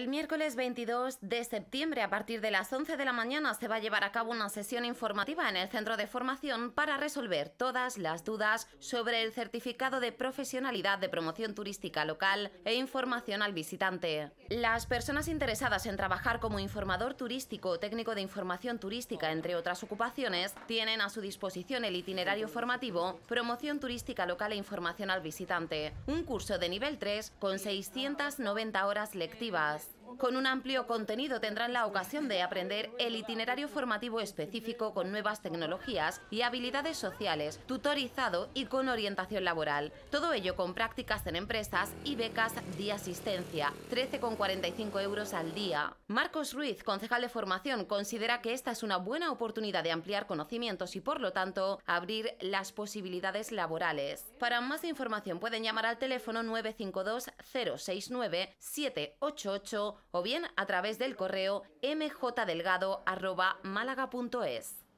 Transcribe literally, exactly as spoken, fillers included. El miércoles veintidós de septiembre, a partir de las once de la mañana, se va a llevar a cabo una sesión informativa en el Centro de Formación para resolver todas las dudas sobre el Certificado de Profesionalidad de Promoción Turística Local e Información al Visitante. Las personas interesadas en trabajar como informador turístico o técnico de información turística, entre otras ocupaciones, tienen a su disposición el itinerario formativo Promoción Turística Local e Información al Visitante, un curso de nivel tres con seiscientas noventa horas lectivas. Con un amplio contenido tendrán la ocasión de aprender el itinerario formativo específico con nuevas tecnologías y habilidades sociales, tutorizado y con orientación laboral. Todo ello con prácticas en empresas y becas de asistencia, trece con cuarenta y cinco euros al día. Marcos Ruiz, concejal de formación, considera que esta es una buena oportunidad de ampliar conocimientos y, por lo tanto, abrir las posibilidades laborales. Para más información pueden llamar al teléfono nueve cinco dos, cero seis nueve, siete ocho ocho o bien a través del correo m j delgado arroba málaga punto es.